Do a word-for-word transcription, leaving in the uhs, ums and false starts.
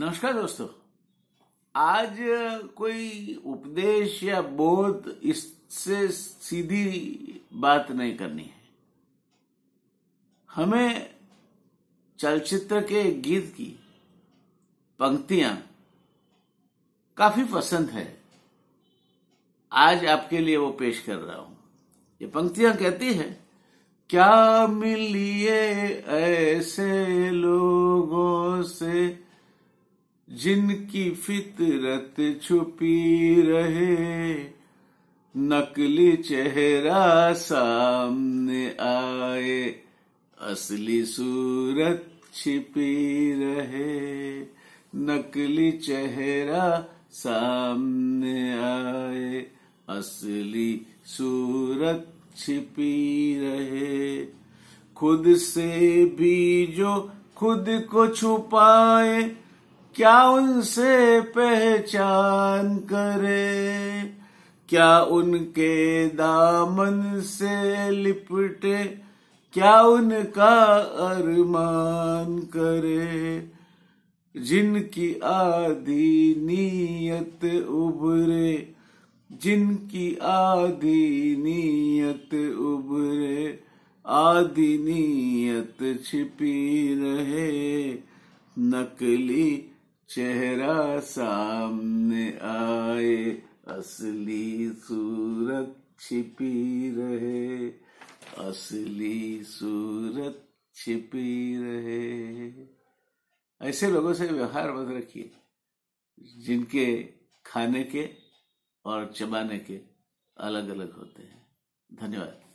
नमस्कार दोस्तों, आज कोई उपदेश या बोध इससे सीधी बात नहीं करनी है। हमें चलचित्र के गीत की पंक्तियां काफी पसंद है। आज आपके लिए वो पेश कर रहा हूं। ये पंक्तियां कहती है, क्या मिलिए ऐसे लोगों से जिनकी फितरत छुपी रहे, नकली चेहरा सामने आए, असली सूरत छिपी रहे, नकली चेहरा सामने आए, असली सूरत छिपी रहे। खुद से भी जो खुद को छुपाए, क्या उनसे पहचान करे, क्या उनके दामन से लिपटे, क्या उनका अरमान करे। जिनकी आधी नीयत उबरे, जिनकी आधी नीयत उबरे, आधी नीयत छिपी रहे, नकली चेहरा सामने आए, असली सूरत छिपी रहे, असली सूरत छिपी रहे। ऐसे लोगों से व्यवहार मत रखिए जिनके खाने के और चबाने के अलग अलग होते हैं। धन्यवाद।